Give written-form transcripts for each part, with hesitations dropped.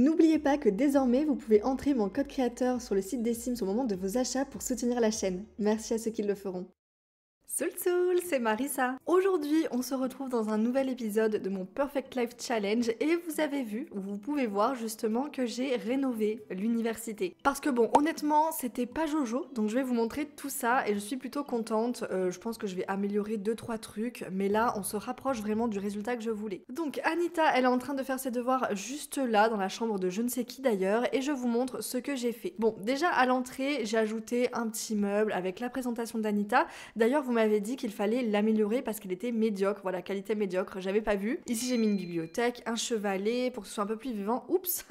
N'oubliez pas que désormais, vous pouvez entrer mon code créateur sur le site des Sims au moment de vos achats pour soutenir la chaîne. Merci à ceux qui le feront. Soul Soul, c'est Marisa. Aujourd'hui, on se retrouve dans un nouvel épisode de mon Perfect Life Challenge et vous avez vu, ou vous pouvez voir justement que j'ai rénové l'université. Parce que bon, honnêtement, c'était pas jojo, donc je vais vous montrer tout ça et je suis plutôt contente. Je pense que je vais améliorer 2-3 trucs, mais là, on se rapproche vraiment du résultat que je voulais. Donc Anita, elle est en train de faire ses devoirs juste là, dans la chambre de je ne sais qui d'ailleurs, et je vous montre ce que j'ai fait. Bon, déjà à l'entrée, j'ai ajouté un petit meuble avec la présentation d'Anita. D'ailleurs, vous m'avez dit qu'il fallait l'améliorer parce qu'il était médiocre, voilà, qualité médiocre, j'avais pas vu. Ici j'ai mis une bibliothèque, un chevalet pour que ce soit un peu plus vivant, oups.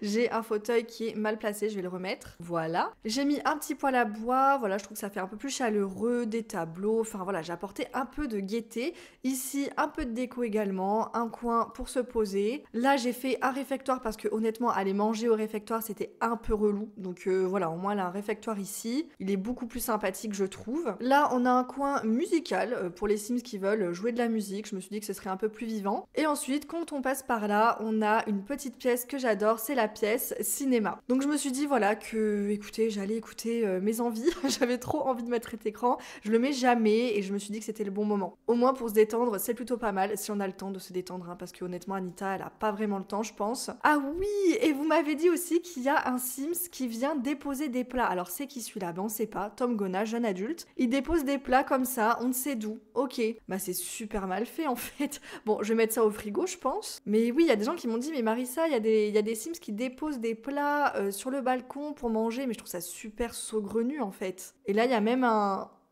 J'ai un fauteuil qui est mal placé, je vais le remettre, voilà. J'ai mis un petit poêle à bois, voilà, je trouve que ça fait un peu plus chaleureux, des tableaux, enfin voilà, j'ai apporté un peu de gaieté. Ici un peu de déco également, un coin pour se poser. Là j'ai fait un réfectoire parce que honnêtement aller manger au réfectoire c'était un peu relou, donc voilà, au moins là un réfectoire ici, il est beaucoup plus sympathique je trouve. Là on a un coin musical pour les Sims qui veulent jouer de la musique, je me suis dit que ce serait un peu plus vivant. Et ensuite quand on passe par là on a une petite pièce que j'adore, c'est la pièce cinéma. Donc je me suis dit voilà que écoutez, j'allais écouter mes envies, j'avais trop envie de mettre cet écran, je le mets jamais et je me suis dit que c'était le bon moment. Au moins pour se détendre c'est plutôt pas mal, si on a le temps de se détendre hein, parce que honnêtement Anita elle a pas vraiment le temps je pense. Ah oui, et vous m'avez dit aussi qu'il y a un Sims qui vient déposer des plats, alors c'est qui celui-là? Ben on sait pas, Tom Gona, jeune adulte, il dépose des plats comme ça, on ne sait d'où, ok. Bah c'est super mal fait en fait. Bon, je vais mettre ça au frigo je pense. Mais oui, il y a des gens qui m'ont dit, mais Marissa, il y a des Sims qui déposent des plats sur le balcon pour manger, mais je trouve ça super saugrenu en fait. Et là, il y a même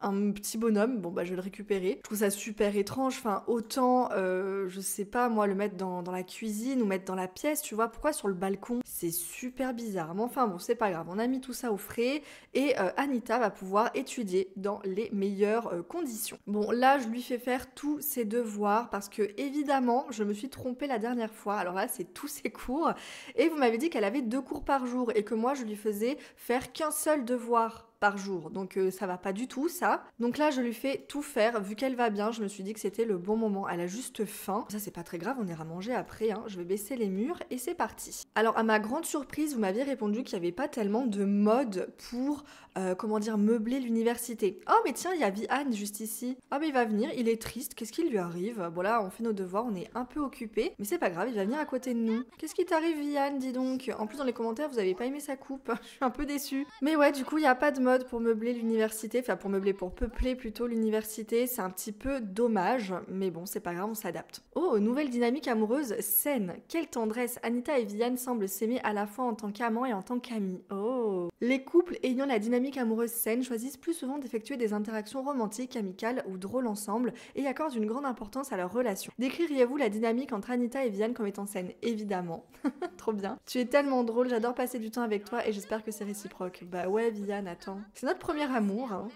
un petit bonhomme, bon bah je vais le récupérer. Je trouve ça super étrange, enfin autant, je sais pas moi, le mettre dans la cuisine ou mettre dans la pièce, tu vois, pourquoi sur le balcon? C'est super bizarre, mais enfin bon c'est pas grave, on a mis tout ça au frais et Anita va pouvoir étudier dans les meilleures conditions. Bon là je lui fais faire tous ses devoirs parce que évidemment je me suis trompée la dernière fois, alors là c'est tous ses cours et vous m'avez dit qu'elle avait 2 cours par jour et que moi je lui faisais faire qu'un seul devoir par jour, donc ça va pas du tout ça. Donc là je lui fais tout faire, vu qu'elle va bien je me suis dit que c'était le bon moment, elle a juste faim, ça c'est pas très grave, on ira manger après hein. Je vais baisser les murs et c'est parti. Alors à ma grande surprise vous m'avez répondu qu'il n'y avait pas tellement de mode pour comment dire, meubler l'université. Oh mais tiens, il y a Vianne juste ici, ah mais il va venir, il est triste, qu'est-ce qui lui arrive? Bon là on fait nos devoirs, on est un peu occupé, mais c'est pas grave, il va venir à côté de nous. Qu'est-ce qui t'arrive Vianne, dis donc? En plus dans les commentaires vous avez pas aimé sa coupe, je suis un peu déçue. Mais ouais, du coup il n'y a pas de mode pour meubler l'université, enfin pour peupler plutôt l'université, c'est un petit peu dommage, mais bon c'est pas grave, on s'adapte. Oh, nouvelle dynamique amoureuse saine, quelle tendresse, Anita et Vianne semblent s'aimer à la fois en tant qu'amants et en tant qu'amis. Oh, les couples ayant la dynamique amoureuse saine choisissent plus souvent d'effectuer des interactions romantiques, amicales ou drôles ensemble et accordent une grande importance à leur relation. Décririez-vous la dynamique entre Anita et Vianne comme étant saine? Évidemment. Trop bien, tu es tellement drôle, j'adore passer du temps avec toi et j'espère que c'est réciproque. Bah ouais Vianne, attends, c'est notre premier amour, hein.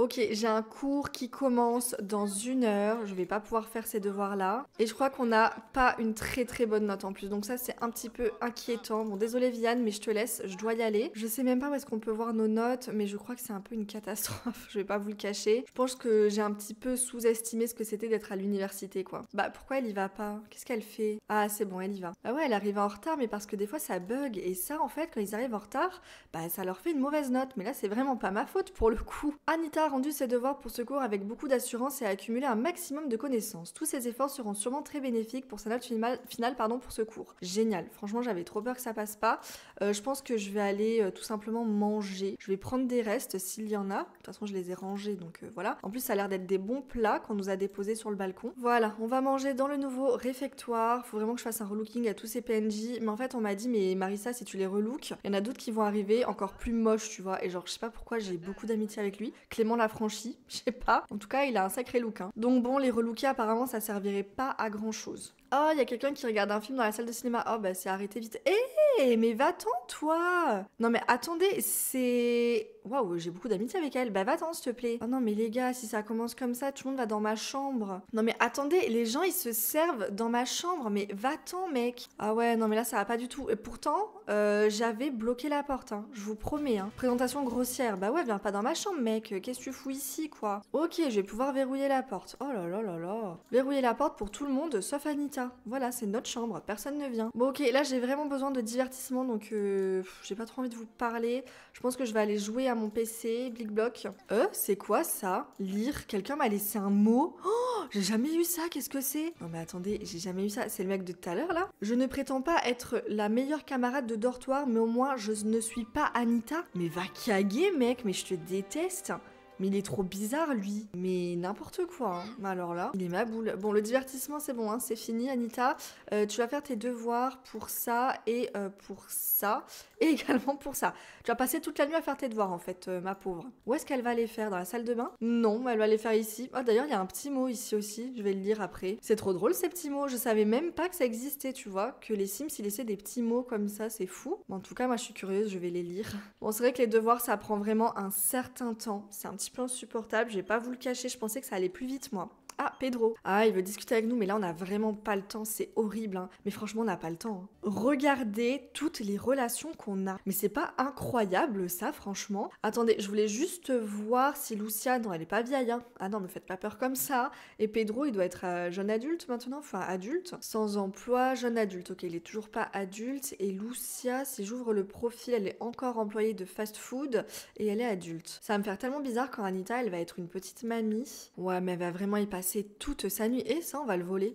Ok, j'ai un cours qui commence dans 1 heure, je vais pas pouvoir faire ces devoirs-là. Et je crois qu'on n'a pas une très très bonne note en plus, donc ça c'est un petit peu inquiétant. Bon, désolé Vianne, mais je te laisse, je dois y aller. Je sais même pas où est-ce qu'on peut voir nos notes, mais je crois que c'est un peu une catastrophe, je vais pas vous le cacher. Je pense que j'ai un petit peu sous-estimé ce que c'était d'être à l'université, quoi. Bah, pourquoi elle y va pas? Qu'est-ce qu'elle fait? Ah, c'est bon, elle y va. Ah ouais, elle arrive en retard, mais parce que des fois ça bug, et ça en fait, quand ils arrivent en retard, bah ça leur fait une mauvaise note, mais là c'est vraiment pas ma faute pour le coup. Anita a rendu ses devoirs pour ce cours avec beaucoup d'assurance et a accumulé un maximum de connaissances. Tous ses efforts seront sûrement très bénéfiques pour sa note finale pardon, pour ce cours. Génial, franchement j'avais trop peur que ça passe pas. Je pense que je vais aller tout simplement manger. Je vais prendre des restes s'il y en a. De toute façon je les ai rangés donc voilà. En plus ça a l'air d'être des bons plats qu'on nous a déposés sur le balcon. Voilà, on va manger dans le nouveau réfectoire. Faut vraiment que je fasse un relooking à tous ces PNJ. Mais en fait on m'a dit mais Marissa si tu les relooks, il y en a d'autres qui vont arriver encore plus moches tu vois. Et genre je sais pas pourquoi j'ai beaucoup d'amitié avec lui. Clément La franchie, je sais pas. En tout cas, il a un sacré look. Hein. Donc bon, les relooker apparemment, ça servirait pas à grand chose. Oh, il y a quelqu'un qui regarde un film dans la salle de cinéma. Oh, bah c'est arrêté vite. Eh, mais va-t'en toi. Non mais attendez, c'est... Waouh, j'ai beaucoup d'amitié avec elle. Bah va-t'en s'il te plaît. Oh non mais les gars, si ça commence comme ça, tout le monde va dans ma chambre. Non mais attendez, les gens ils se servent dans ma chambre. Mais va-t'en mec. Ah ouais, non mais là ça va pas du tout. Et pourtant, j'avais bloqué la porte, hein. Je vous promets. Hein. Présentation grossière. Bah ouais, viens pas dans ma chambre mec. Qu'est-ce que tu fous ici quoi? Ok, je vais pouvoir verrouiller la porte. Oh là là là là. Verrouiller la porte pour tout le monde sauf Anita. Voilà, c'est notre chambre. Personne ne vient. Bon ok, là j'ai vraiment besoin de divertissement donc j'ai pas trop envie de vous parler. Je pense que je vais aller jouer à mon PC, blic bloc. C'est quoi ça? Lire, quelqu'un m'a laissé un mot. Oh, j'ai jamais eu ça, qu'est-ce que c'est? Non mais attendez, j'ai jamais eu ça, c'est le mec de tout à l'heure là? Je ne prétends pas être la meilleure camarade de dortoir, mais au moins je ne suis pas Anita. Mais va caguer mec, mais je te déteste. Mais il est trop bizarre lui. Mais n'importe quoi. Hein. Alors là, il est ma boule. Bon, le divertissement c'est bon, hein, c'est fini Anita. Tu vas faire tes devoirs pour ça et pour ça. Et également pour ça. Tu vas passer toute la nuit à faire tes devoirs en fait, ma pauvre. Où est-ce qu'elle va les faire? Dans la salle de bain? Non, elle va les faire ici. Ah d'ailleurs, il y a un petit mot ici aussi, je vais le lire après. C'est trop drôle ces petits mots. Je savais même pas que ça existait, tu vois. Que les Sims ils laissaient des petits mots comme ça, c'est fou. Mais en tout cas, moi je suis curieuse, je vais les lire. Bon, c'est vrai que les devoirs ça prend vraiment un certain temps. C'est un petit peu insupportable, je vais pas vous le cacher, je pensais que ça allait plus vite moi. Ah, Pedro. Ah, il veut discuter avec nous, mais là, on n'a vraiment pas le temps. C'est horrible, hein. Mais franchement, on n'a pas le temps. Hein. Regardez toutes les relations qu'on a. Mais c'est pas incroyable, ça, franchement. Attendez, je voulais juste voir si Lucia... Non, elle est pas vieille, hein. Ah non, me faites pas peur comme ça. Et Pedro, il doit être jeune adulte maintenant. Enfin, adulte. Sans emploi, jeune adulte. Ok, il est toujours pas adulte. Et Lucia, si j'ouvre le profil, elle est encore employée de fast-food. Et elle est adulte. Ça va me faire tellement bizarre quand Anita, elle va être une petite mamie. Ouais, mais elle va vraiment y passer toute sa nuit. Et ça, on va le voler.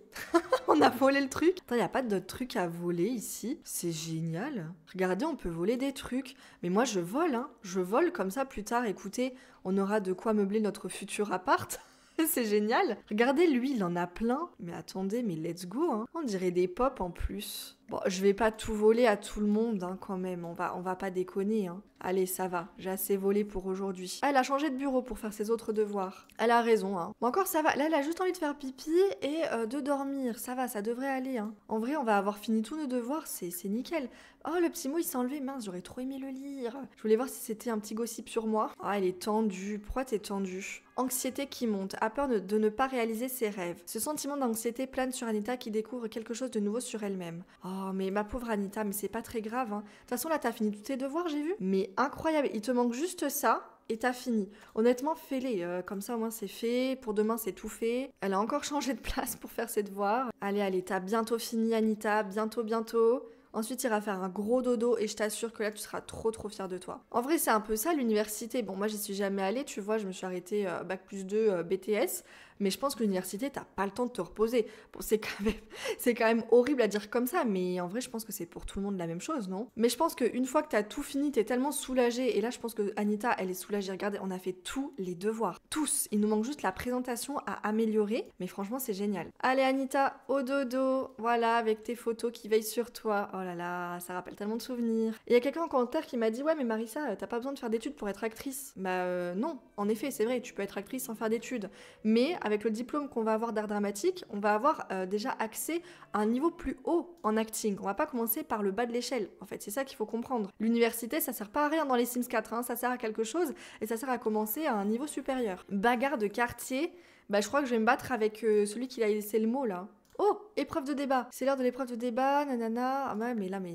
On a volé le truc. Attends, il n'y a pas d'autres trucs à voler ici. C'est génial. Regardez, on peut voler des trucs. Mais moi, je vole. Hein. Je vole comme ça plus tard. Écoutez, on aura de quoi meubler notre futur appart. C'est génial. Regardez, lui, il en a plein. Mais attendez, mais let's go. Hein. On dirait des pop en plus. Bon, je vais pas tout voler à tout le monde hein, quand même. On va pas déconner. Hein. Allez, ça va. J'ai assez volé pour aujourd'hui. Elle a changé de bureau pour faire ses autres devoirs. Elle a raison. Hein. Bon, encore, ça va. Là, elle a juste envie de faire pipi et de dormir. Ça va, ça devrait aller. Hein. En vrai, on va avoir fini tous nos devoirs. C'est nickel. Oh, le petit mot, il s'est enlevé. Mince, j'aurais trop aimé le lire. Je voulais voir si c'était un petit gossip sur moi. Ah, elle est tendue. Pourquoi t'es tendue? Anxiété qui monte. A peur de ne pas réaliser ses rêves. Ce sentiment d'anxiété plane sur Anita qui découvre quelque chose de nouveau sur elle-même. Oh, mais ma pauvre Anita, mais c'est pas très grave. De hein. toute façon, là, t'as fini tous tes devoirs, j'ai vu. Mais incroyable, il te manque juste ça et t'as fini. Honnêtement, fais-les. Comme ça, au moins, c'est fait. Pour demain, c'est tout fait. Elle a encore changé de place pour faire ses devoirs. Allez, allez, t'as bientôt fini, Anita. Bientôt, bientôt. Ensuite, il ira faire un gros dodo et je t'assure que là, tu seras trop, trop fière de toi. En vrai, c'est un peu ça, l'université. Bon, moi, j'y suis jamais allée, tu vois, je me suis arrêtée Bac plus 2 BTS. Mais je pense que l'université, t'as pas le temps de te reposer. Bon, c'est quand même horrible à dire comme ça, mais en vrai, je pense que c'est pour tout le monde la même chose, non? Mais je pense qu'une fois que t'as tout fini, t'es tellement soulagée. Et là, je pense que Anita, elle est soulagée. Regardez, on a fait tous les devoirs. Tous. Il nous manque juste la présentation à améliorer. Mais franchement, c'est génial. Allez, Anita, au dodo. Voilà, avec tes photos qui veillent sur toi. Oh là là, ça rappelle tellement de souvenirs. Et il y a quelqu'un en commentaire qui m'a dit « Ouais, mais Marisa, t'as pas besoin de faire d'études pour être actrice. » Bah non, en effet, c'est vrai, tu peux être actrice sans faire d'études. Mais avec le diplôme qu'on va avoir d'art dramatique, on va avoir déjà accès à un niveau plus haut en acting. On va pas commencer par le bas de l'échelle, en fait, c'est ça qu'il faut comprendre. L'université, ça sert pas à rien dans les Sims 4, hein, ça sert à quelque chose et ça sert à commencer à un niveau supérieur. Bagarre de quartier, bah je crois que je vais me battre avec celui qui a laissé le mot là. Oh, épreuve de débat. C'est l'heure de l'épreuve de débat, nanana. Ah ouais, mais là, mais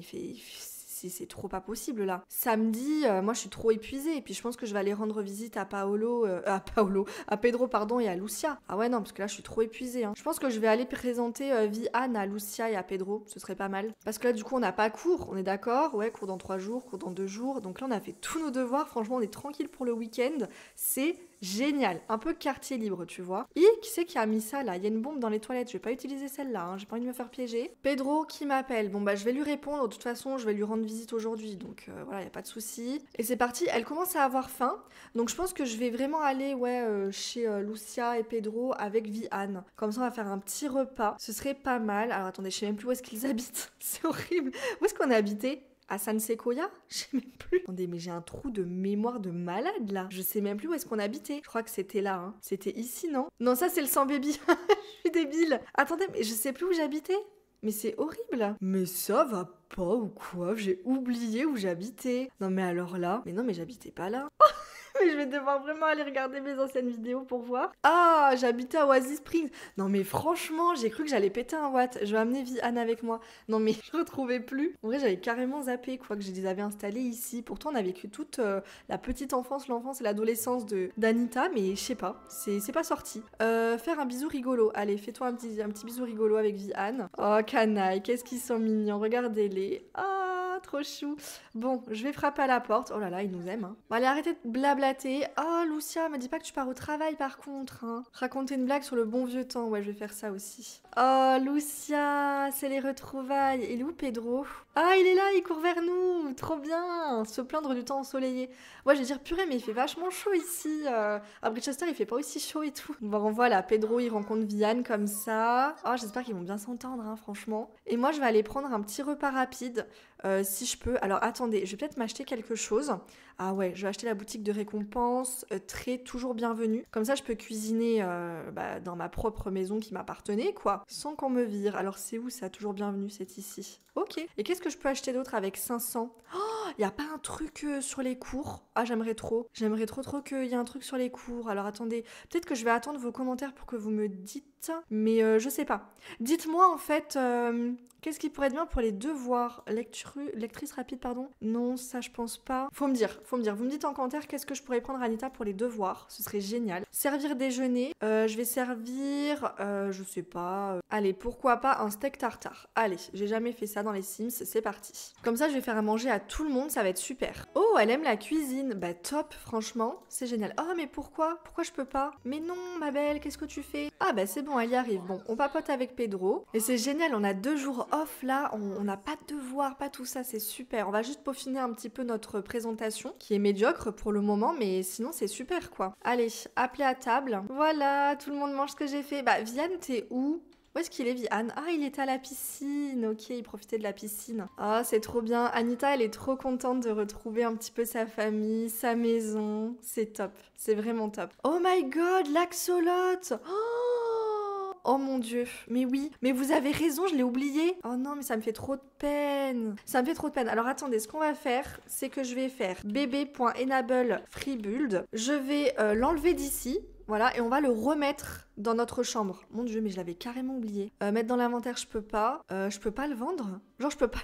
c'est trop pas possible là. Samedi, moi je suis trop épuisée et puis je pense que je vais aller rendre visite à Pedro pardon et à Lucia. Ah ouais non parce que là je suis trop épuisée. Hein. Je pense que je vais aller présenter Vianne à Lucia et à Pedro, ce serait pas mal. Parce que là du coup on n'a pas cours, on est d'accord, ouais cours dans 3 jours, cours dans 2 jours. Donc là on a fait tous nos devoirs, franchement on est tranquille pour le week-end, c'est génial, un peu quartier libre tu vois. Et qui c'est qui a mis ça là? Il y a une bombe dans les toilettes, je vais pas utiliser celle-là, hein. J'ai pas envie de me faire piéger. Pedro qui m'appelle, bon bah je vais lui répondre, de toute façon je vais lui rendre visite aujourd'hui donc voilà, il n'y a pas de souci. Et c'est parti, elle commence à avoir faim donc je pense que je vais vraiment aller ouais chez Lucia et Pedro avec Vianne. Comme ça on va faire un petit repas, ce serait pas mal. Alors attendez, je sais même plus où est-ce qu'ils habitent, c'est horrible. Où est-ce qu'on a habité? À San Sequoia? Je sais même plus. Attendez, mais j'ai un trou de mémoire de malade là. Je sais même plus où est-ce qu'on habitait. Je crois que c'était là. Hein. C'était ici, non? Non, ça c'est le sang baby. Je suis débile. Attendez, mais je sais plus où j'habitais. Mais c'est horrible. Mais ça va pas ou quoi, j'ai oublié où j'habitais. Non mais alors là, mais non mais j'habitais pas là. Mais je vais devoir vraiment aller regarder mes anciennes vidéos pour voir. Ah, j'habitais à Oasis Springs. Non mais franchement, j'ai cru que j'allais péter un watt. Je vais amener Vianne avec moi. Non mais je retrouvais plus. En vrai, j'avais carrément zappé quoi que je les avais installés ici. Pourtant, on a vécu toute la petite enfance, l'enfance et l'adolescence d'Anita. Mais je sais pas, c'est pas sorti. Faire un bisou rigolo. Allez, fais-toi un petit bisou rigolo avec Vianne. Oh, canaille, qu'est-ce qu'ils sont mignons. Regardez-les. Ah, trop chou. Bon, je vais frapper à la porte. Oh là là, il nous aime. Hein. Bon, allez, arrêtez de blablater. Oh, Lucia, me dis pas que tu pars au travail par contre. Hein. Raconter une blague sur le bon vieux temps. Ouais, je vais faire ça aussi. Oh, Lucia, c'est les retrouvailles. Il est où, Pedro? Ah, il est là, il court vers nous. Trop bien. Se plaindre du temps ensoleillé. Ouais, je vais dire, purée, mais il fait vachement chaud ici. À Brichester, il fait pas aussi chaud et tout. Bon, voilà, Pedro, il rencontre Vianne comme ça. Oh, j'espère qu'ils vont bien s'entendre, hein, franchement. Et moi, je vais aller prendre un petit repas rapide. Si je peux, alors attendez, je vais peut-être m'acheter quelque chose. Ah ouais, je vais acheter la boutique de récompense, très toujours bienvenue. Comme ça, je peux cuisiner bah, dans ma propre maison qui m'appartenait, quoi. Sans qu'on me vire. Alors c'est où ça, toujours bienvenue, c'est ici. Ok. Et qu'est-ce que je peux acheter d'autre avec 500? Oh, y a pas un truc sur les cours? Ah, j'aimerais trop. J'aimerais trop qu'il y ait un truc sur les cours. Alors attendez, peut-être que je vais attendre vos commentaires pour que vous me dites. Mais je sais pas. Dites-moi en fait, qu'est-ce qui pourrait être bien pour les devoirs? Lectrice rapide, pardon. Non, ça je pense pas. Faut me dire. Vous me dites en commentaire qu'est-ce que je pourrais prendre Anita pour les devoirs. Ce serait génial. Servir déjeuner. Je vais servir, je sais pas. Allez, pourquoi pas un steak tartare. Allez, j'ai jamais fait ça dans les Sims, c'est parti. Comme ça, je vais faire à manger à tout le monde, ça va être super. Oh, elle aime la cuisine. Bah top, franchement, c'est génial. Oh, mais pourquoi je peux pas? Mais non, ma belle, qu'est-ce que tu fais? Ah bah c'est bon. Bon, elle y arrive. Bon, on papote avec Pedro. Et c'est génial, on a 2 jours off là. On n'a pas de devoirs, pas tout ça, c'est super. On va juste peaufiner un petit peu notre présentation, qui est médiocre pour le moment, mais sinon c'est super quoi. Allez, appelez à table. Voilà, tout le monde mange ce que j'ai fait. Bah, Vianne, t'es où? Où est-ce qu'il est, Vianne? Ah, il était à la piscine. Ok, il profitait de la piscine. Ah, c'est trop bien. Anita, elle est trop contente de retrouver un petit peu sa famille, sa maison. C'est top. C'est vraiment top. Oh my god, l'axolote! Oh mon dieu, mais oui, mais vous avez raison, je l'ai oublié. Oh non, mais ça me fait trop de peine. Ça me fait trop de peine. Alors attendez, ce qu'on va faire, c'est que je vais faire bb.enable freebuild. Je vais l'enlever d'ici, voilà, et on va le remettre dans notre chambre. Mon dieu, mais je l'avais carrément oublié. Mettre dans l'inventaire, je peux pas. Je peux pas le vendre. Genre, je peux pas...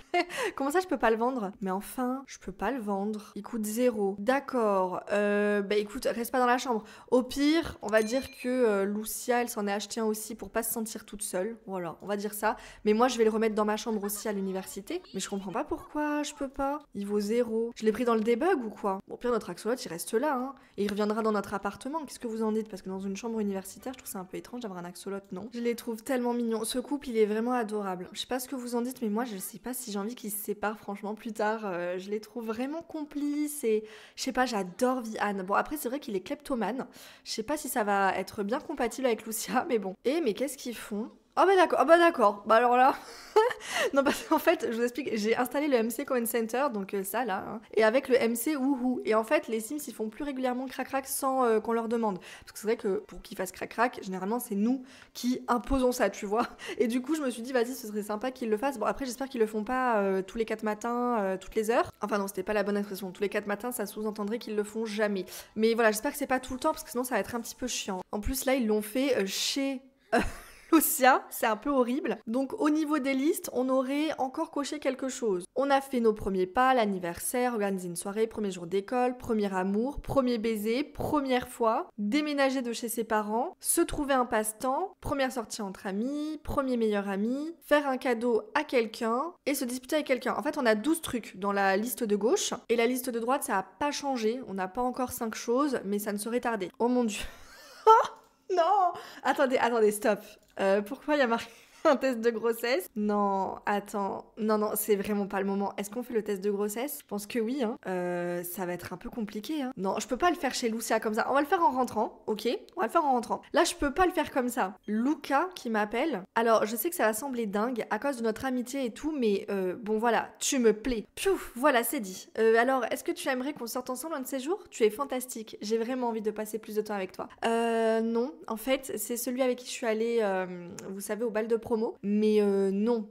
Comment ça, je peux pas le vendre? Mais enfin, je peux pas le vendre. Il coûte 0. D'accord. Bah écoute, reste pas dans la chambre. Au pire, on va dire que Lucia, elle s'en est acheté un aussi pour pas se sentir toute seule. Voilà, on va dire ça. Mais moi, je vais le remettre dans ma chambre aussi à l'université. Mais je comprends pas pourquoi je peux pas. Il vaut 0. Je l'ai pris dans le debug ou quoi? Bon, au pire, notre axolote, il reste là, hein. Et il reviendra dans notre appartement. Qu'est-ce que vous en dites? Parce que dans une chambre universitaire, je trouve ça un peu étrange d'avoir un axolote, non? Je les trouve tellement mignons. Ce couple, il est vraiment adorable. Je sais pas ce que vous en dites, mais moi, je sais pas si j'ai envie qu'ils se séparent, franchement, plus tard. Je les trouve vraiment complices et je sais pas, j'adore Vianne. Bon, après, c'est vrai qu'il est kleptomane. Je sais pas si ça va être bien compatible avec Lucia, mais bon. Et mais qu'est-ce qu'ils font? Ah bah d'accord, bah alors là... non parce qu'en fait, je vous explique, j'ai installé le MC Common Center, donc ça là, hein, et avec le MC WooHoo. Et en fait, les Sims, ils font plus régulièrement crac-crac sans qu'on leur demande. Parce que c'est vrai que pour qu'ils fassent crac-crac, généralement, c'est nous qui imposons ça, tu vois. Et du coup, je me suis dit, vas-y, ce serait sympa qu'ils le fassent. Bon, après, j'espère qu'ils le font pas tous les 4 matins, toutes les heures. Enfin non, c'était pas la bonne expression. Tous les 4 matins, ça sous-entendrait qu'ils le font jamais. Mais voilà, j'espère que c'est pas tout le temps, parce que sinon, ça va être un petit peu chiant. En plus, là, ils l'ont fait chez... Lucia, c'est un peu horrible. Donc au niveau des listes, on aurait encore coché quelque chose. On a fait nos premiers pas, l'anniversaire, organiser une soirée, premier jour d'école, premier amour, premier baiser, première fois, déménager de chez ses parents, se trouver un passe-temps, première sortie entre amis, premier meilleur ami, faire un cadeau à quelqu'un et se disputer avec quelqu'un. En fait, on a 12 trucs dans la liste de gauche et la liste de droite, ça n'a pas changé. On n'a pas encore 5 choses, mais ça ne serait tardé. Oh mon dieu. Non, attendez, stop. Pourquoi il y a marqué un test de grossesse? Non, attends, non, c'est vraiment pas le moment. Est-ce qu'on fait le test de grossesse? Je pense que oui, hein. Ça va être un peu compliqué, hein. Non, je peux pas le faire chez Lucia comme ça. On va le faire en rentrant, ok? On va le faire en rentrant. Là, je peux pas le faire comme ça. Lucas qui m'appelle. Alors, je sais que ça va sembler dingue à cause de notre amitié et tout, mais bon, voilà, tu me plais. Piouf, voilà, c'est dit. Alors, est-ce que tu aimerais qu'on sorte ensemble un de ces jours? Tu es fantastique. J'ai vraiment envie de passer plus de temps avec toi. Non, en fait, c'est celui avec qui je suis allée, vous savez, au bal de promo. Mais non,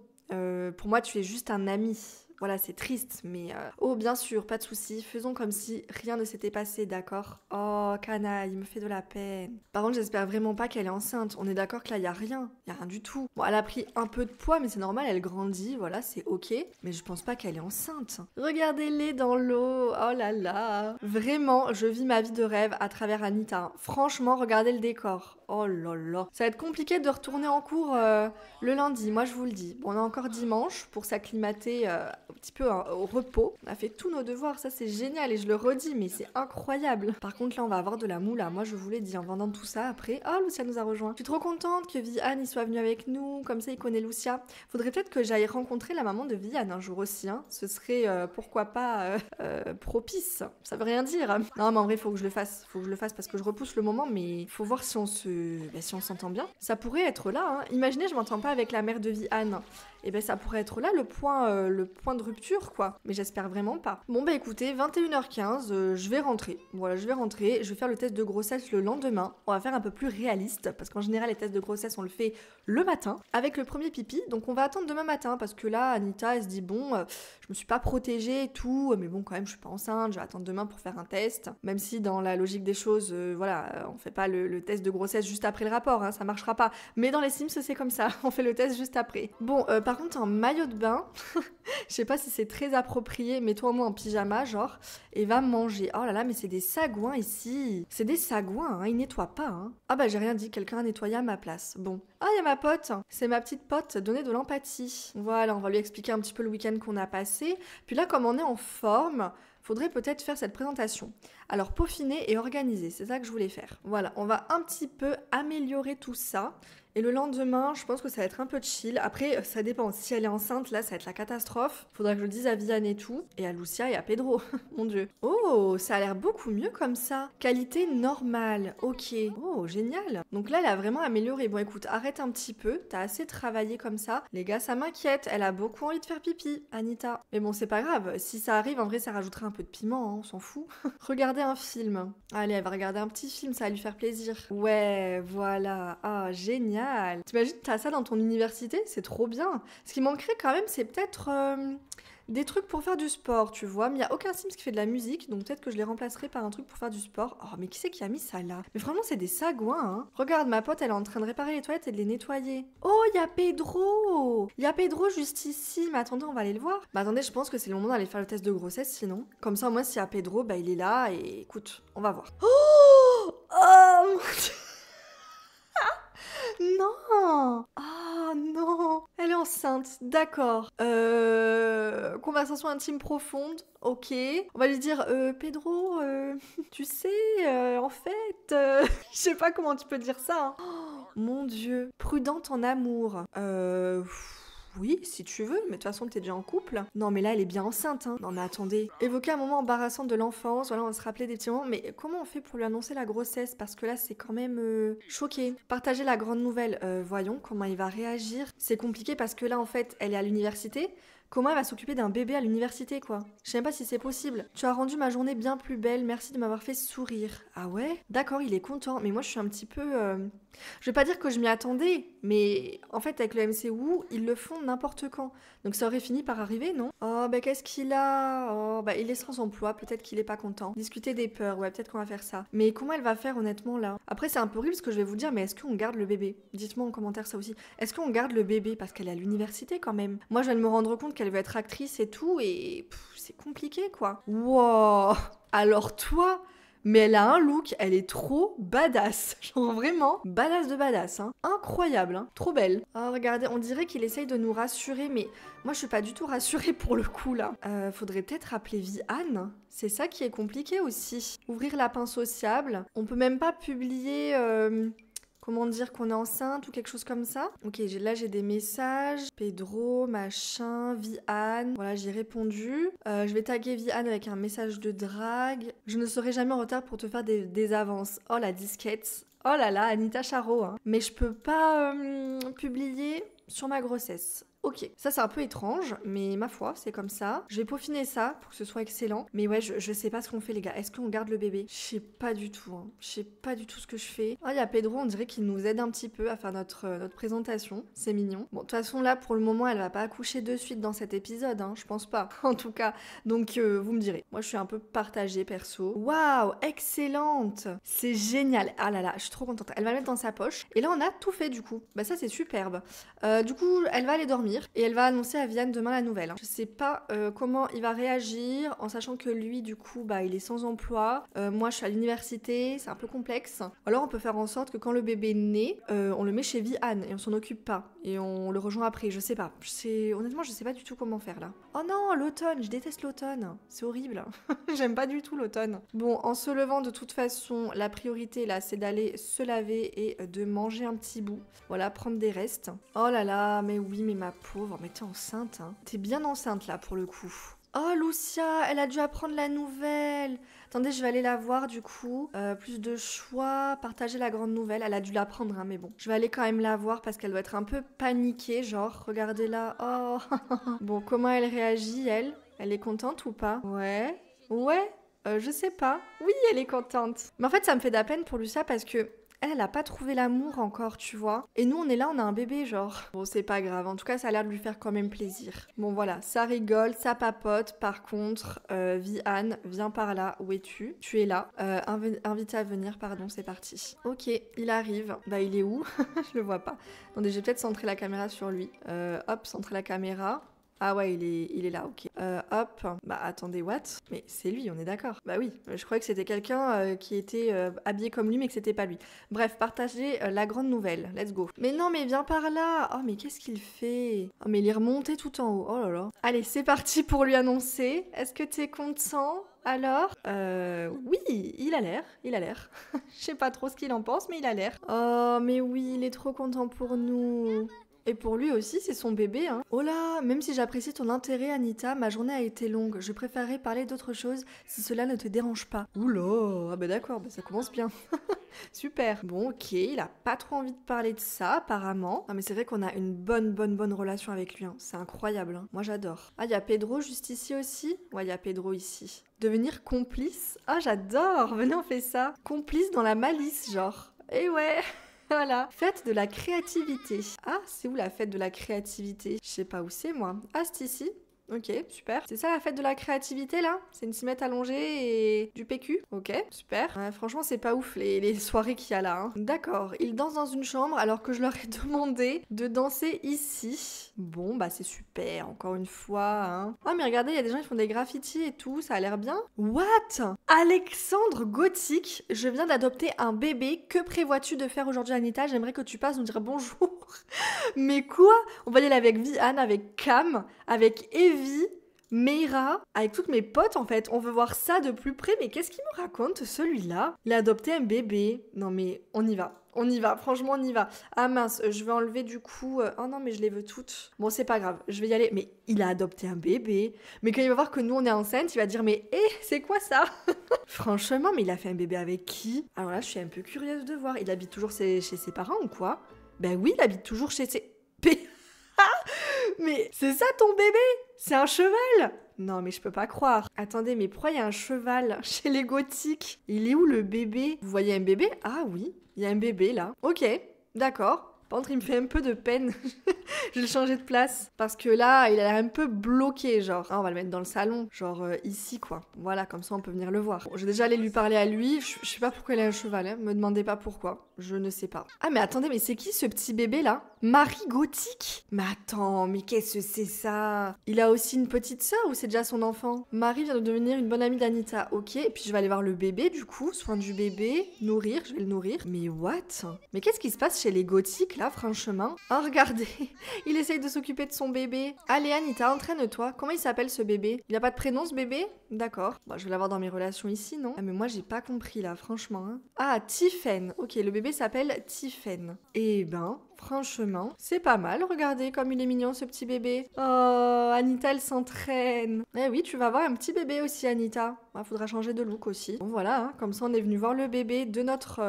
pour moi tu es juste un ami, Voilà, c'est triste, mais... Oh, bien sûr, pas de souci. Faisons comme si rien ne s'était passé, d'accord? Oh, canaille, il me fait de la peine. Par contre, j'espère vraiment pas qu'elle est enceinte. On est d'accord que là, il n'y a rien. Il n'y a rien du tout. Bon, elle a pris un peu de poids, mais c'est normal, elle grandit, voilà, c'est ok. Mais je pense pas qu'elle est enceinte. Regardez-les dans l'eau. Oh là là. Vraiment, je vis ma vie de rêve à travers Anita. Franchement, regardez le décor. Oh là là. Ça va être compliqué de retourner en cours le lundi, moi je vous le dis. Bon, on a encore dimanche pour s'acclimater un petit peu hein, au repos. On a fait tous nos devoirs, ça c'est génial et je le redis, mais c'est incroyable. Par contre là, on va avoir de la moula, moi je vous l'ai dit en vendant tout ça après. Oh, Lucia nous a rejoint. Je suis trop contente que Vianne soit venue avec nous, comme ça il connaît Lucia. Faudrait peut-être que j'aille rencontrer la maman de Vianne un jour aussi, hein. Ce serait pourquoi pas propice, ça veut rien dire. Non mais en vrai, faut que je le fasse parce que je repousse le moment, mais faut voir si on se... Ben, si on s'entend bien, ça pourrait être là. Hein. Imaginez, je m'entends pas avec la mère de Vianne. Et ben ça pourrait être là le point de rupture quoi. Mais j'espère vraiment pas. Bon bah ben, écoutez, 21h15, je vais rentrer. Voilà, je vais rentrer. Je vais faire le test de grossesse le lendemain. On va faire un peu plus réaliste parce qu'en général les tests de grossesse on le fait le matin avec le premier pipi. Donc on va attendre demain matin parce que là Anita elle se dit bon, je me suis pas protégée et tout, mais bon quand même je suis pas enceinte. Je vais attendre demain pour faire un test. Même si dans la logique des choses, voilà, on fait pas le test de grossesse juste après le rapport, hein, ça marchera pas. Mais dans les Sims c'est comme ça, on fait le test juste après. Bon par contre en maillot de bain, je sais pas si c'est très approprié, mets-toi en pyjama genre, et va manger. Oh là là, mais c'est des sagouins ici. C'est des sagouins, hein, ils nettoient pas. Hein. Ah bah j'ai rien dit, quelqu'un a nettoyé à ma place. Bon. Ah il y a ma pote, c'est ma petite pote, donnez de l'empathie. Voilà, on va lui expliquer un petit peu le week-end qu'on a passé. Puis là comme on est en forme, faudrait peut-être faire cette présentation. Alors peaufiner et organiser, c'est ça que je voulais faire. Voilà, on va un petit peu améliorer tout ça. Et le lendemain, je pense que ça va être un peu chill. Après, ça dépend. Si elle est enceinte, là, ça va être la catastrophe. Faudra que je le dise à Vianne et tout. Et à Lucia et à Pedro. Mon dieu. Oh, ça a l'air beaucoup mieux comme ça. Qualité normale. Ok. Oh, génial. Donc là, elle a vraiment amélioré. Bon, écoute, arrête un petit peu. T'as assez travaillé comme ça. Les gars, ça m'inquiète. Elle a beaucoup envie de faire pipi, Anita. Mais bon, c'est pas grave. Si ça arrive, en vrai, ça rajoutera un peu de piment. Hein, on s'en fout. Regardez un film. Allez, elle va regarder un petit film. Ça va lui faire plaisir. Ouais, voilà. Ah, génial. T'imagines, t'as ça dans ton université, c'est trop bien. Ce qui manquerait quand même, c'est peut-être des trucs pour faire du sport, tu vois. Mais il n'y a aucun Sims qui fait de la musique, donc peut-être que je les remplacerai par un truc pour faire du sport. Oh, mais qui c'est qui a mis ça là? Mais franchement, c'est des sagouins, hein. Regarde, ma pote, elle est en train de réparer les toilettes et de les nettoyer. Oh, il y a Pedro! Il y a Pedro juste ici. Mais attendez, on va aller le voir. Bah attendez, je pense que c'est le moment d'aller faire le test de grossesse, sinon. Comme ça, au moins, s'il y a Pedro, bah il est là et écoute, on va voir. Oh! Oh mon dieu! Non! Ah non! Elle est enceinte, d'accord. Conversation intime profonde, ok. On va lui dire, Pedro, tu sais, en fait, je sais pas comment tu peux dire ça. Hein. Oh, mon dieu, prudente en amour. Oui, si tu veux, mais de toute façon, t'es déjà en couple. Non, mais là, elle est bien enceinte, hein. Non, mais attendez. Évoquer un moment embarrassant de l'enfance, voilà, on va se rappeler des petits moments. Mais comment on fait pour lui annoncer la grossesse? Parce que là, c'est quand même choqué. Partager la grande nouvelle. Voyons comment il va réagir. C'est compliqué parce que là, en fait, elle est à l'université. Comment elle va s'occuper d'un bébé à l'université, quoi? Je sais même pas si c'est possible. Tu as rendu ma journée bien plus belle, merci de m'avoir fait sourire. Ah ouais? D'accord, il est content, mais moi je suis un petit peu... Je vais pas dire que je m'y attendais, mais en fait avec le MC WooHoo, ils le font n'importe quand. Donc ça aurait fini par arriver, non? Oh bah qu'est-ce qu'il a? Oh bah il est sans emploi, peut-être qu'il est pas content. Discuter des peurs, ouais peut-être qu'on va faire ça. Mais comment elle va faire honnêtement là? Après c'est un peu horrible ce que je vais vous dire, mais est-ce qu'on garde le bébé? Dites-moi en commentaire ça aussi. Est-ce qu'on garde le bébé? Parce qu'elle est à l'université quand même. Moi je viens de me rendre compte qu'elle veut être actrice et tout, et c'est compliqué quoi. Wow. Alors toi, mais elle a un look, elle est trop badass. Genre vraiment, badass de badass. Hein. Incroyable, hein. Trop belle. Oh, regardez, on dirait qu'il essaye de nous rassurer, mais moi je suis pas du tout rassurée pour le coup là. Faudrait peut-être appeler Vianne. C'est ça qui est compliqué aussi. Ouvrir lapin sociable. On peut même pas publier... Comment dire qu'on est enceinte ou quelque chose comme ça. Ok, là j'ai des messages. Pedro, machin, Vianne. Voilà, j'ai répondu. Je vais taguer Vianne avec un message de drague. Je ne serai jamais en retard pour te faire des avances. Oh la disquette. Oh là là, Anita Charo. Hein. Mais je peux pas publier sur ma grossesse. Ok, ça c'est un peu étrange, mais ma foi, c'est comme ça. Je vais peaufiner ça pour que ce soit excellent. Mais ouais, je sais pas ce qu'on fait les gars. Est-ce qu'on garde le bébé? Je sais pas du tout, hein. Je sais pas du tout ce que je fais. Ah, il y a Pedro, on dirait qu'il nous aide un petit peu à faire notre présentation. C'est mignon. Bon, de toute façon, là, pour le moment, elle va pas accoucher de suite dans cet épisode, hein. Je pense pas, en tout cas. Donc, vous me direz. Moi, je suis un peu partagée, perso. Waouh, excellente! C'est génial. Ah là là, je suis trop contente. Elle va le mettre dans sa poche. Et là, on a tout fait, du coup. Bah ça, c'est superbe. Du coup, elle va aller dormir. Et elle va annoncer à Vianne demain la nouvelle. Je sais pas comment il va réagir, en sachant que lui, du coup, bah, il est sans emploi. Moi, je suis à l'université, c'est un peu complexe. Alors, on peut faire en sorte que quand le bébé naît, on le met chez Vianne et on s'en occupe pas. Et on le rejoint après, je sais pas. Honnêtement, je sais pas du tout comment faire là. Oh non, l'automne, je déteste l'automne. C'est horrible. J'aime pas du tout l'automne. Bon, en se levant, de toute façon, la priorité là, c'est d'aller se laver et de manger un petit bout. Voilà, prendre des restes. Oh là là, mais oui, mais ma pauvre, mais t'es enceinte, hein. T'es bien enceinte là pour le coup. Oh Lucia, elle a dû apprendre la nouvelle. Attendez, je vais aller la voir du coup. Plus de choix, partager la grande nouvelle. Elle a dû l'apprendre, hein, mais bon. Je vais aller quand même la voir parce qu'elle doit être un peu paniquée, genre, regardez là. Oh. Bon, comment elle réagit, elle? Elle est contente ou pas? Ouais. Ouais, je sais pas. Oui, elle est contente. Mais en fait, ça me fait de la peine pour Lucia parce que... Elle a pas trouvé l'amour encore, tu vois. Et nous, on est là, on a un bébé, genre. Bon, c'est pas grave. En tout cas, ça a l'air de lui faire quand même plaisir. Bon, voilà. Ça rigole, ça papote. Par contre, Vianne, viens par là. Où es-tu? Tu es là. Invité à venir, pardon, c'est parti. Ok, il arrive. Bah, il est où? Je le vois pas. Attendez, j'ai peut-être centré la caméra sur lui. Hop, centrer la caméra. Ah ouais, il est là, ok. Hop, bah attendez, what? Mais c'est lui, on est d'accord. Bah oui, je croyais que c'était quelqu'un qui était habillé comme lui, mais que c'était pas lui. Bref, partagez la grande nouvelle, let's go. Mais non, mais viens par là! Oh, mais qu'est-ce qu'il fait? Oh, mais il est remonté tout en haut, oh là là. Allez, c'est parti pour lui annoncer. Est-ce que t'es content? Alors, oui, il a l'air. Je sais pas trop ce qu'il en pense, mais il a l'air. Oh, mais oui, il est trop content pour nous. Et pour lui aussi, c'est son bébé, hein. Oh là, même si j'apprécie ton intérêt, Anita, ma journée a été longue. Je préférerais parler d'autre chose si cela ne te dérange pas. Oula, ah bah d'accord, bah ça commence bien. Super. Bon, ok, il a pas trop envie de parler de ça, apparemment. Non, mais c'est vrai qu'on a une bonne relation avec lui, hein. C'est incroyable, hein. Moi, j'adore. Ah, il y a Pedro juste ici aussi? Ouais, il y a Pedro ici. Devenir complice? Ah, j'adore. Venez, on fait ça. Complice dans la malice, genre. Eh ouais. Voilà, fête de la créativité. Ah, c'est où la fête de la créativité? Je sais pas où c'est, moi. Ah, c'est ici. Ok, super. C'est ça la fête de la créativité, là? C'est une cimette allongée et du PQ? Ok, super. Franchement, c'est pas ouf, les soirées qu'il y a là. Hein. D'accord, il danse dans une chambre alors que je leur ai demandé de danser ici. Bon, bah c'est super, encore une fois. Hein. Ah, mais regardez, il y a des gens qui font des graffitis et tout, ça a l'air bien. What? Alexandre Gothique, je viens d'adopter un bébé. Que prévois-tu de faire aujourd'hui, Anita? J'aimerais que tu passes nous dire bonjour. Mais quoi? On va y aller avec Vianne, avec Cam, avec Evie, Meira, avec toutes mes potes en fait. On veut voir ça de plus près, mais qu'est-ce qu'il me raconte celui-là? Il a adopté un bébé. Non mais on y va. On y va, franchement on y va. Ah mince, je vais enlever du coup... Oh non mais je les veux toutes. Bon c'est pas grave, je vais y aller. Mais il a adopté un bébé. Mais quand il va voir que nous on est enceinte, il va dire mais hé, c'est quoi ça? Franchement, mais il a fait un bébé avec qui? Alors là je suis un peu curieuse de voir. Il habite toujours chez ses parents ou quoi? Ben oui, il habite toujours chez ses... Mais c'est ça ton bébé? C'est un cheval? Non mais je peux pas croire. Attendez, mais pourquoi il y a un cheval chez les Gothiques? Il est où le bébé? Vous voyez un bébé? Ah oui, il y a un bébé là. Ok, d'accord. Par contre, il me fait un peu de peine. Je vais changer de place. Parce que là, il a l'air un peu bloqué, genre. Ah, on va le mettre dans le salon, genre ici, quoi. Voilà, comme ça, on peut venir le voir. Bon, je vais déjà aller lui parler à lui. Je sais pas pourquoi il a un cheval, hein. Me demandez pas pourquoi. Je ne sais pas. Ah, mais attendez, mais c'est qui ce petit bébé, là? Marie Gothique? Mais attends, mais qu'est-ce que c'est ça? Il a aussi une petite sœur ou c'est déjà son enfant? Marie vient de devenir une bonne amie d'Anita. Ok, et puis je vais aller voir le bébé, du coup. Soin du bébé, nourrir, je vais le nourrir. Mais what? Mais qu'est-ce qui se passe chez les Gothiques, là? Là, franchement. Oh, regardez, il essaye de s'occuper de son bébé. Allez, Anita, entraîne-toi. Comment il s'appelle ce bébé? Il a pas de prénom, ce bébé? D'accord. Bon, je vais l'avoir dans mes relations ici, non? Ah, mais moi, j'ai pas compris, là, franchement. Hein. Ah, Tiffen. Ok, le bébé s'appelle Tiffen. Eh ben, Franchement, c'est pas mal. Regardez comme il est mignon ce petit bébé. Oh, Anita, elle s'entraîne. Eh oui, tu vas avoir un petit bébé aussi, Anita. Il faudra changer de look aussi. Bon, voilà, hein, comme ça, on est venu voir le bébé de notre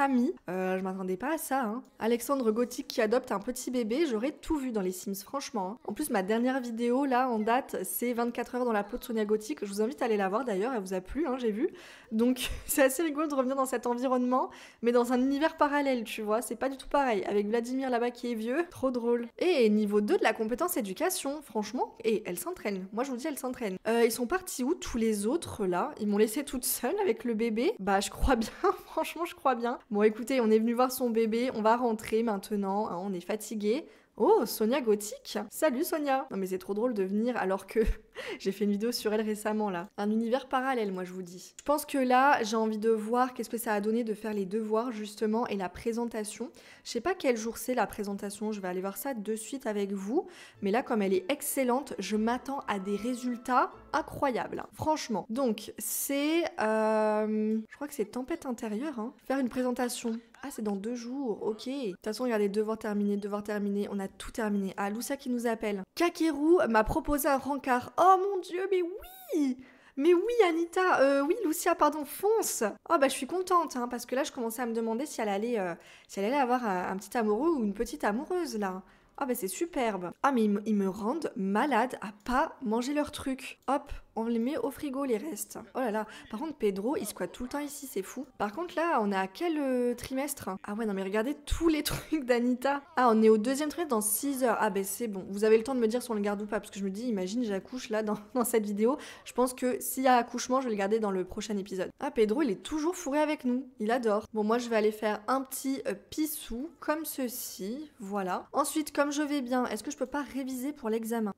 amie. Je m'attendais pas à ça. Hein. Alexandre Gothique qui adopte un petit bébé, j'aurais tout vu dans les Sims, franchement. Hein. En plus, ma dernière vidéo, là, en date, c'est 24 heures dans la peau de Sonia Gothique. Je vous invite à aller la voir, d'ailleurs. Elle vous a plu, hein, j'ai vu. Donc, c'est assez rigolo de revenir dans cet environnement, mais dans un univers parallèle, tu vois. C'est pas du tout pareil. Avec Vladimir là-bas qui est vieux, trop drôle. Et niveau 2 de la compétence éducation, franchement, et elle s'entraîne. Moi, je vous dis, elle s'entraîne. Ils sont partis où tous les autres là? Ils m'ont laissée toute seule avec le bébé. Bah je crois bien, franchement je crois bien. Bon écoutez, on est venu voir son bébé, on va rentrer maintenant, hein, on est fatigué. Oh, Sonia Gothique! Salut Sonia! Non mais c'est trop drôle de venir alors que j'ai fait une vidéo sur elle récemment là. Un univers parallèle, moi je vous dis. Je pense que là, j'ai envie de voir qu'est-ce que ça a donné de faire les devoirs justement et la présentation. Je sais pas quel jour c'est la présentation, je vais aller voir ça de suite avec vous. Mais là, comme elle est excellente, je m'attends à des résultats incroyables. Hein. Franchement. Donc, c'est... Je crois que c'est Tempête intérieure. Hein. Faire une présentation... Ah, c'est dans 2 jours, ok. De toute façon, regardez, devoir terminé, on a tout terminé. Ah, Lucia qui nous appelle. Kakeru m'a proposé un rencard. Oh mon dieu, mais oui! Mais oui, Anita, oui, Lucia, pardon, fonce! Oh bah, je suis contente, hein, parce que là, je commençais à me demander si elle allait avoir un petit amoureux ou une petite amoureuse, là. Ah bah, c'est superbe. Ah, mais ils me rendent malade à pas manger leurs trucs. Hop, on les met au frigo, les restes. Oh là là. Par contre, Pedro, il squatte tout le temps ici, c'est fou. Par contre, là, on est à quel trimestre? Ah ouais, non, mais regardez tous les trucs d'Anita. Ah, on est au 2e trimestre dans 6 heures. Ah bah, c'est bon. Vous avez le temps de me dire si on le garde ou pas, parce que je me dis, imagine, j'accouche là, dans cette vidéo. Je pense que s'il y a accouchement, je vais le garder dans le prochain épisode. Ah, Pedro, il est toujours fourré avec nous. Il adore. Bon, moi, je vais aller faire un petit pissou, comme ceci. Voilà. Ensuite, comme je vais bien, est-ce que je peux pas réviser pour l'examen?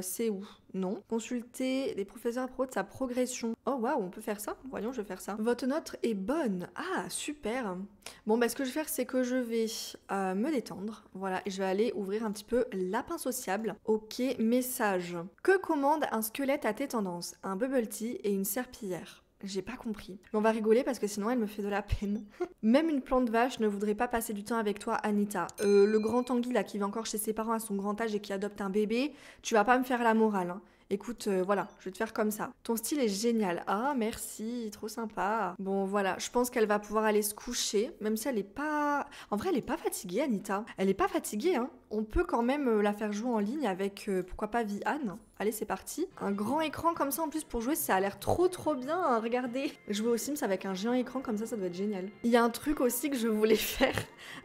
C'est où? Non. Consulter les professeurs pro de sa progression. Oh waouh, on peut faire ça? Voyons, je vais faire ça. Votre note est bonne. Ah, super. Bon, bah ce que je vais faire, c'est que je vais me détendre. Voilà, et je vais aller ouvrir un petit peu Lapin sociable. Ok, message. Que commande un squelette à tes tendances? Un bubble tea et une serpillière. J'ai pas compris. Mais on va rigoler parce que sinon elle me fait de la peine. Même une plante vache ne voudrait pas passer du temps avec toi, Anita. Le grand Tanguy là qui vit encore chez ses parents à son grand âge et qui adopte un bébé, tu vas pas me faire la morale. Hein. Écoute, voilà, je vais te faire comme ça. Ton style est génial. Ah, merci, trop sympa. Bon, voilà, je pense qu'elle va pouvoir aller se coucher, même si elle est pas... En vrai, elle est pas fatiguée, Anita. Elle est pas fatiguée, hein. On peut quand même la faire jouer en ligne avec, pourquoi pas, Vianne. Allez, c'est parti. Un grand écran comme ça, en plus, pour jouer, ça a l'air trop, trop bien. Hein, regardez. Jouer aux Sims avec un géant écran comme ça, ça doit être génial. Il y a un truc aussi que je voulais faire.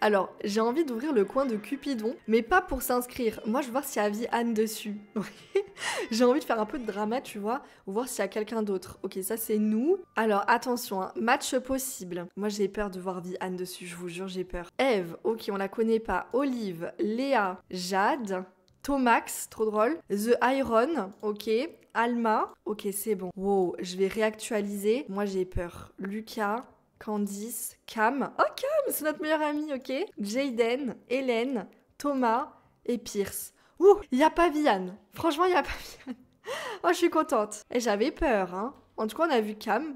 Alors, j'ai envie d'ouvrir le coin de Cupidon, mais pas pour s'inscrire. Moi, je veux voir s'il y a Vianne dessus. J'ai envie de faire un peu de drama, tu vois, ou voir s'il y a quelqu'un d'autre. Ok, ça c'est nous. Alors attention, hein, match possible. Moi j'ai peur de voir Vianne dessus, je vous jure, j'ai peur. Eve, ok, on la connaît pas. Olive, Léa, Jade, Tomax, trop drôle. The Iron, ok. Alma, ok, c'est bon. Wow, je vais réactualiser. Moi j'ai peur. Lucas, Candice, Cam. Oh, Cam, c'est notre meilleur ami, ok. Jaden, Hélène, Thomas et Pierce. Ouh, il n'y a pas Vianne. Franchement, il n'y a pas Vianne. Oh, je suis contente. Et j'avais peur, hein. En tout cas, on a vu Cam.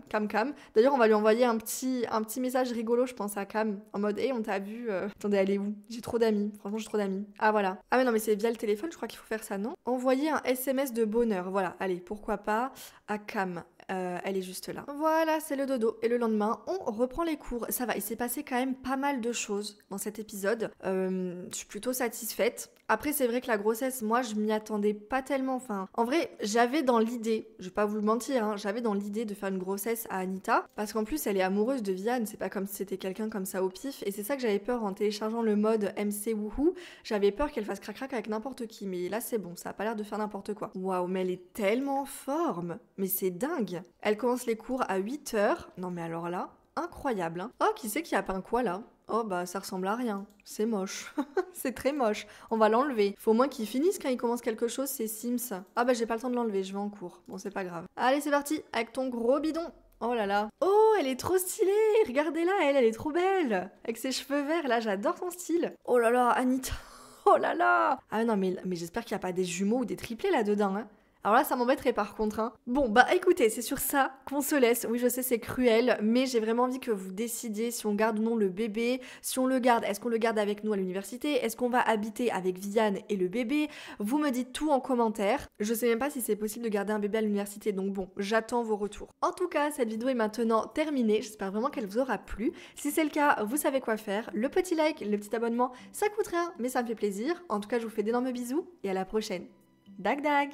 D'ailleurs, on va lui envoyer un petit message rigolo, je pense, à Cam. En mode, hé, on t'a vu. Attendez, elle est où? J'ai trop d'amis. Franchement, j'ai trop d'amis. Ah, voilà. Ah, mais non, mais c'est via le téléphone, je crois qu'il faut faire ça, non? Envoyer un SMS de bonheur. Voilà, allez, pourquoi pas à Cam. Elle est juste là. Voilà, c'est le dodo. Et le lendemain, on reprend les cours. Ça va, il s'est passé quand même pas mal de choses dans cet épisode. Je suis plutôt satisfaite. Après, c'est vrai que la grossesse, moi, je m'y attendais pas tellement. Enfin, en vrai, j'avais dans l'idée, je vais pas vous le mentir, hein, j'avais dans l'idée de faire une grossesse à Anita. Parce qu'en plus, elle est amoureuse de Vianne. C'est pas comme si c'était quelqu'un comme ça au pif. Et c'est ça que j'avais peur en téléchargeant le mode MC WooHoo. J'avais peur qu'elle fasse crac-crac avec n'importe qui. Mais là, c'est bon, ça a pas l'air de faire n'importe quoi. Waouh, mais elle est tellement en forme. Mais c'est dingue. Elle commence les cours à 8 h. Non mais alors là, incroyable. Hein. Oh, qui c'est qui a peint quoi là? Oh bah ça ressemble à rien. C'est moche. C'est très moche. On va l'enlever. Faut au moins qu'ils finissent quand ils commencent quelque chose, ces Sims. Ah bah j'ai pas le temps de l'enlever, je vais en cours. Bon, c'est pas grave. Allez, c'est parti avec ton gros bidon. Oh là là. Oh, elle est trop stylée. Regardez-la, elle est trop belle. Avec ses cheveux verts, là, j'adore ton style. Oh là là, Anita. Oh là là. Ah non mais j'espère qu'il n'y a pas des jumeaux ou des triplés là-dedans. Hein. Alors là, ça m'embêterait par contre. Hein. Bon, bah écoutez, c'est sur ça qu'on se laisse. Oui, je sais, c'est cruel, mais j'ai vraiment envie que vous décidiez si on garde ou non le bébé. Si on le garde, est-ce qu'on le garde avec nous à l'université? Est-ce qu'on va habiter avec Vianne et le bébé? Vous me dites tout en commentaire. Je sais même pas si c'est possible de garder un bébé à l'université, donc bon, j'attends vos retours. En tout cas, cette vidéo est maintenant terminée. J'espère vraiment qu'elle vous aura plu. Si c'est le cas, vous savez quoi faire. Le petit like, le petit abonnement, ça coûte rien, mais ça me fait plaisir. En tout cas, je vous fais d'énormes bisous et à la prochaine. Dag dag!